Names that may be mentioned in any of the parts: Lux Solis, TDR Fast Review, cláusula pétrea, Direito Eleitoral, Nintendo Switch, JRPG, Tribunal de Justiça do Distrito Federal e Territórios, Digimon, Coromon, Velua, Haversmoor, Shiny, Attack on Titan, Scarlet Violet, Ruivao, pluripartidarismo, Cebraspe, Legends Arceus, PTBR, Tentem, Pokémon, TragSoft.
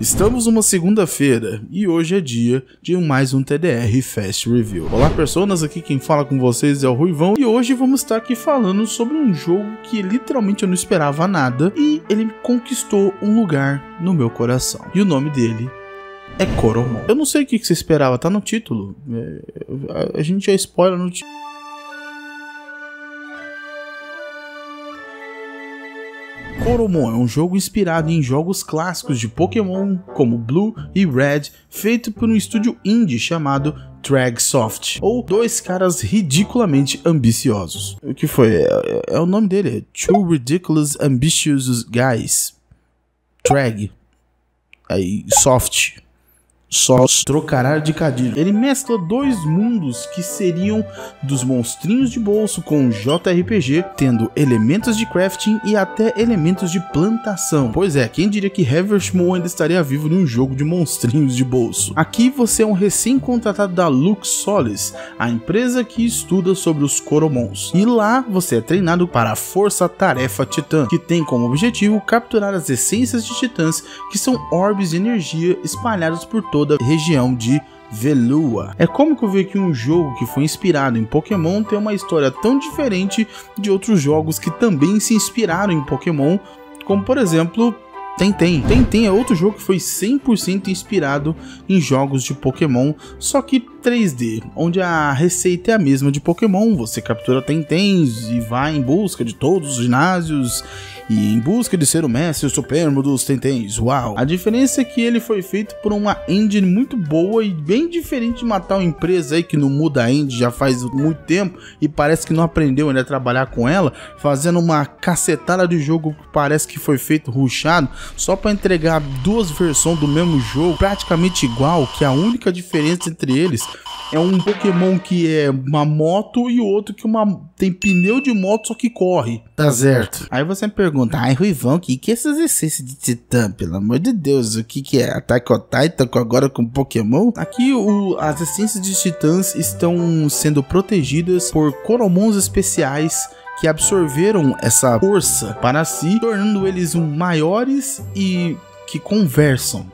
Estamos numa segunda-feira e hoje é dia de mais um TDR Fast Review. Olá personas, aqui quem fala com vocês é o Ruivão e hoje vamos estar aqui falando sobre um jogo que literalmente eu não esperava nada e ele conquistou um lugar no meu coração. E o nome dele é Coromon. Eu não sei o que você esperava, tá no título, a gente já spoiler no título. Coromon é um jogo inspirado em jogos clássicos de Pokémon como Blue e Red, feito por um estúdio indie chamado TragSoft, ou dois caras ridiculamente ambiciosos. O que foi? É o nome dele, é Two Ridiculous Ambitious Guys, Trag, aí Soft. Só trocará de cadilho. Ele mescla dois mundos que seriam dos monstrinhos de bolso com JRPG, tendo elementos de crafting e até elementos de plantação. Pois é, quem diria que Haversmoor ainda estaria vivo num jogo de monstrinhos de bolso. Aqui você é um recém-contratado da Lux Solis, a empresa que estuda sobre os Coromons. E lá você é treinado para a Força-Tarefa Titã, que tem como objetivo capturar as essências de titãs, que são orbes de energia espalhados por toda a região de Velua. É como que eu vi que um jogo que foi inspirado em Pokémon tem uma história tão diferente de outros jogos que também se inspiraram em Pokémon, como por exemplo Tentem. Tentem é outro jogo que foi 100% inspirado em jogos de Pokémon, só que 3D, onde a receita é a mesma de Pokémon. Você captura Tentens e vai em busca de todos os ginásios e em busca de ser o mestre supremo dos Tentens. Uau! A diferença é que ele foi feito por uma engine muito boa e bem diferente de uma tal empresa aí que não muda a engine já faz muito tempo e parece que não aprendeu ainda a trabalhar com ela, fazendo uma cacetada de jogo que parece que foi feito rushado só para entregar duas versões do mesmo jogo praticamente igual, que a única diferença entre eles é um Pokémon que é uma moto e outro que tem pneu de moto só que corre. Tá certo. Aí você me pergunta, ai Ruivão, que é essas essências de titã? Pelo amor de Deus, o que é? Attack on Titan agora com Pokémon? Aqui as essências de titãs estão sendo protegidas por Coromons especiais que absorveram essa força para si, tornando eles maiores e que conversam.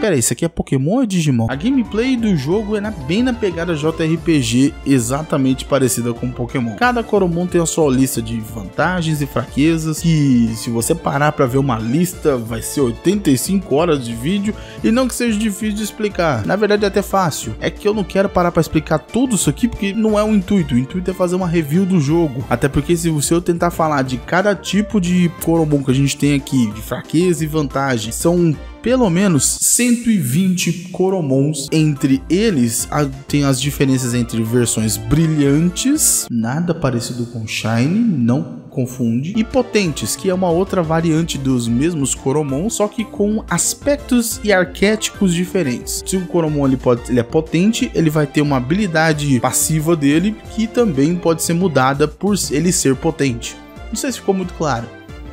Pera aí, isso aqui é Pokémon ou é Digimon? A gameplay do jogo é bem na pegada JRPG, exatamente parecida com Pokémon. Cada Coromon tem a sua lista de vantagens e fraquezas, que se você parar pra ver uma lista, vai ser 85 horas de vídeo, e não que seja difícil de explicar. Na verdade é até fácil, é que eu não quero parar pra explicar tudo isso aqui, porque não é o intuito é fazer uma review do jogo. Até porque se eu tentar falar de cada tipo de Coromon que a gente tem aqui, de fraqueza e vantagem, são pelo menos 120 Coromons. Entre eles, tem as diferenças entre versões brilhantes, nada parecido com Shiny, não confunde, e potentes, que é uma outra variante dos mesmos Coromon, só que com aspectos e arquétipos diferentes. Se o Coromon ele é potente, ele vai ter uma habilidade passiva dele, que também pode ser mudada por ele ser potente. Não sei se ficou muito claro.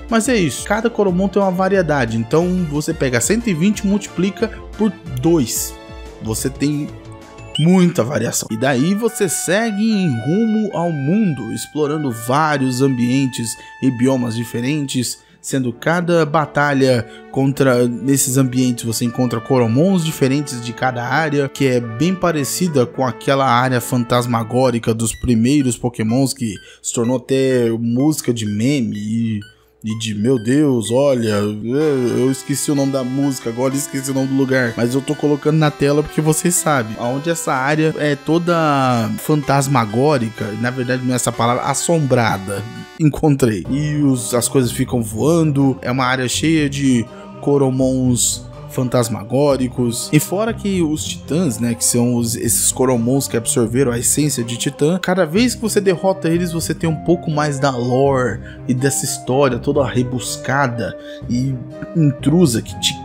Mas é isso, cada Coromon tem uma variedade, então você pega 120 e multiplica por 2. Você tem muita variação. E daí você segue em rumo ao mundo, explorando vários ambientes e biomas diferentes, sendo cada batalha nesses ambientes você encontra Coromons diferentes de cada área, que é bem parecida com aquela área fantasmagórica dos primeiros Pokémons, que se tornou até música de meme e de, meu Deus, olha, eu esqueci o nome da música, agora esqueci o nome do lugar. Mas eu tô colocando na tela porque vocês sabem. Onde essa área é toda fantasmagórica, na verdade não é essa palavra, assombrada. Encontrei. E as coisas ficam voando, é uma área cheia de Coromons fantasmagóricos. E fora que os titãs, né, que são esses Coromons que absorveram a essência de titã, cada vez que você derrota eles, você tem um pouco mais da lore e dessa história toda rebuscada e intrusa que te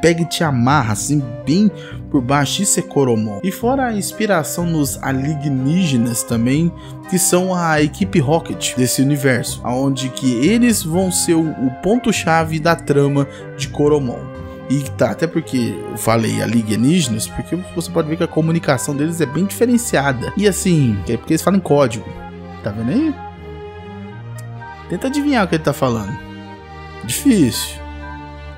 pega e te amarra assim bem por baixo. Isso é Coromon. E fora a inspiração nos alienígenas também, que são a equipe Rocket desse universo, onde que eles vão ser o ponto-chave da trama de Coromon. E tá, até porque eu falei alienígenas, porque você pode ver que a comunicação deles é bem diferenciada. E assim, é porque eles falam em código. Tá vendo aí? Tenta adivinhar o que ele tá falando. Difícil.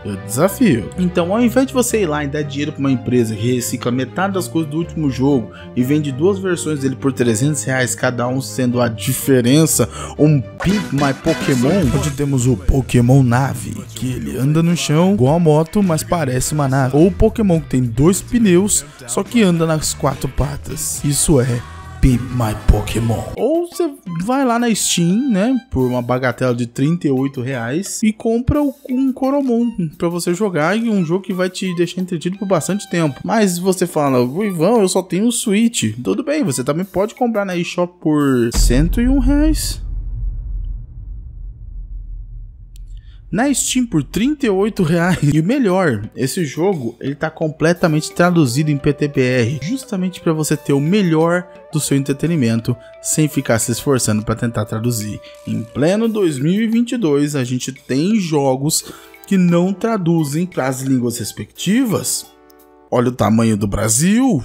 Eu desafio. Então, ao invés de você ir lá e dar dinheiro para uma empresa que recicla metade das coisas do último jogo e vende duas versões dele por R$300 cada um, sendo a diferença um Pimp My Pokémon, onde temos o Pokémon Nave, que ele anda no chão igual a moto, mas parece uma nave, ou o Pokémon que tem dois pneus, só que anda nas quatro patas. Isso é Pimp My Pokémon. Ou você vai lá na Steam, né, por uma bagatela de R$38 e compra um Coromon pra você jogar, e um jogo que vai te deixar entretido por bastante tempo. Mas você fala, Ruivão, eu só tenho o Switch. Tudo bem, você também pode comprar na eShop por R$101. Na Steam por R$38. E o melhor, esse jogo ele tá completamente traduzido em PTBR, justamente para você ter o melhor do seu entretenimento sem ficar se esforçando para tentar traduzir. Em pleno 2022, a gente tem jogos que não traduzem para as línguas respectivas. Olha o tamanho do Brasil.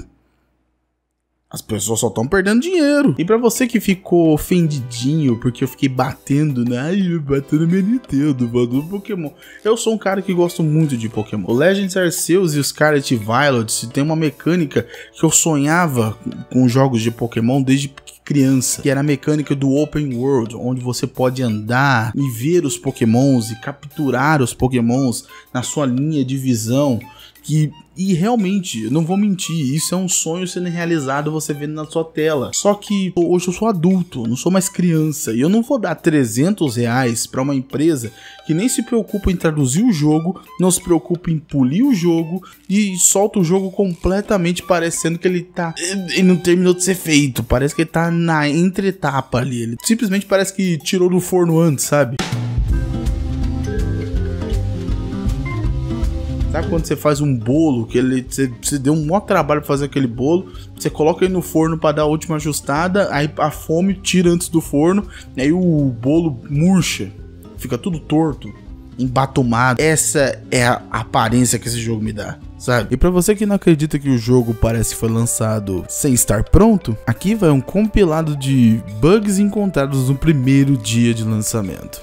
As pessoas só estão perdendo dinheiro. E pra você que ficou ofendidinho porque eu fiquei batendo, né? Ai, eu bato no meu Nintendo, bato no Pokémon. Eu sou um cara que gosto muito de Pokémon. O Legends Arceus e o Scarlet Violet tem uma mecânica que eu sonhava com jogos de Pokémon desde criança, que era a mecânica do Open World, onde você pode andar e ver os Pokémons e capturar os Pokémons na sua linha de visão. E realmente, não vou mentir, isso é um sonho sendo realizado, você vendo na sua tela. Só que hoje eu sou adulto, não sou mais criança, e eu não vou dar R$300 para uma empresa que nem se preocupa em traduzir o jogo, não se preocupa em polir o jogo e solta o jogo completamente parecendo que ele não terminou de ser feito, parece que ele tá na entre-etapa ali, ele simplesmente parece que tirou do forno antes, sabe? Sabe quando você faz um bolo, que você deu um maior trabalho pra fazer aquele bolo, você coloca ele no forno pra dar a última ajustada, aí a fome tira antes do forno, aí o bolo murcha, fica tudo torto, embatumado. Essa é a aparência que esse jogo me dá, sabe? E pra você que não acredita que o jogo parece que foi lançado sem estar pronto, aqui vai um compilado de bugs encontrados no primeiro dia de lançamento.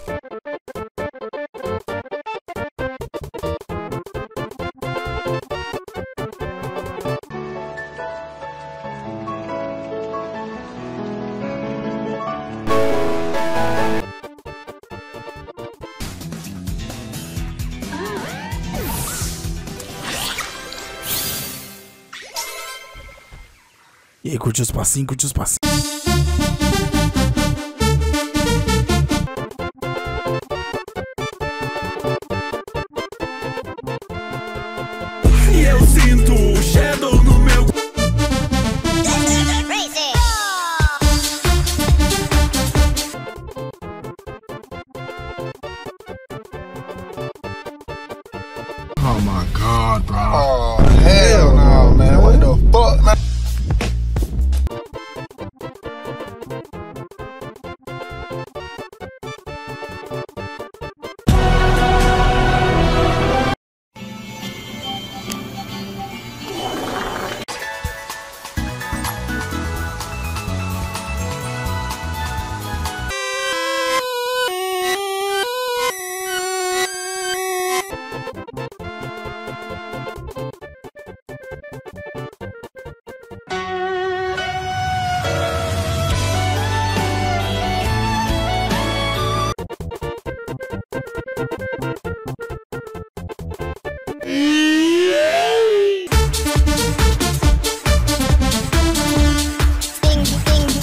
E aí, curtiu os passinhos, curtiu os passinhos. E eu sinto o Shadow no meu... Oh my God, bro. Oh, hell no, man. What the fuck, man?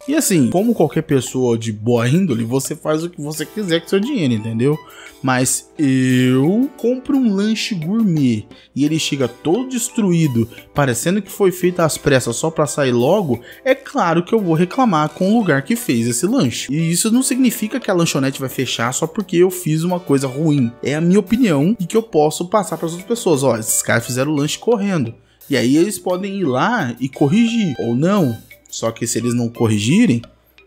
E assim, como qualquer pessoa de boa índole, você faz o que você quiser com seu dinheiro, entendeu? Mas eu compro um lanche gourmet e ele chega todo destruído, parecendo que foi feito às pressas só pra sair logo, é claro que eu vou reclamar com o lugar que fez esse lanche. E isso não significa que a lanchonete vai fechar só porque eu fiz uma coisa ruim. É a minha opinião e que eu posso passar pras outras pessoas. Ó, esses caras fizeram o lanche correndo. E aí eles podem ir lá e corrigir, ou não. Só que se eles não corrigirem,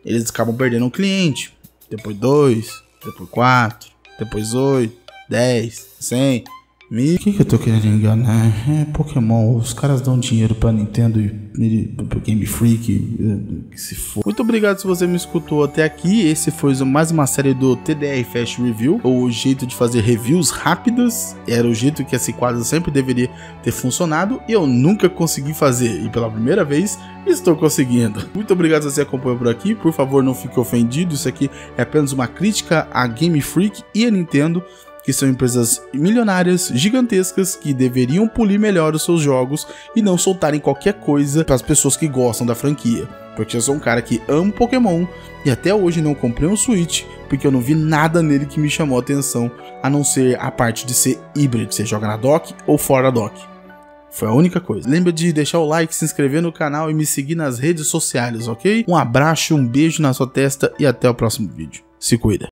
eles acabam perdendo um cliente. Depois 2, depois 4, depois 8, 10, 100, Quem que eu tô querendo enganar? É Pokémon, os caras dão dinheiro pra Nintendo e Game Freak, que se for. Muito obrigado se você me escutou até aqui, esse foi mais uma série do TDR Fast Review, o jeito de fazer reviews rápidas, era o jeito que esse quadro sempre deveria ter funcionado, e eu nunca consegui fazer, e pela primeira vez, estou conseguindo. Muito obrigado se você acompanhou por aqui, por favor não fique ofendido, isso aqui é apenas uma crítica a Game Freak e a Nintendo, que são empresas milionárias, gigantescas, que deveriam polir melhor os seus jogos e não soltarem qualquer coisa para as pessoas que gostam da franquia. Porque eu sou um cara que ama Pokémon e até hoje não comprei um Switch, porque eu não vi nada nele que me chamou a atenção, a não ser a parte de ser híbrido, você joga na dock ou fora da dock. Foi a única coisa. Lembra de deixar o like, se inscrever no canal e me seguir nas redes sociais, ok? Um abraço, um beijo na sua testa e até o próximo vídeo. Se cuida.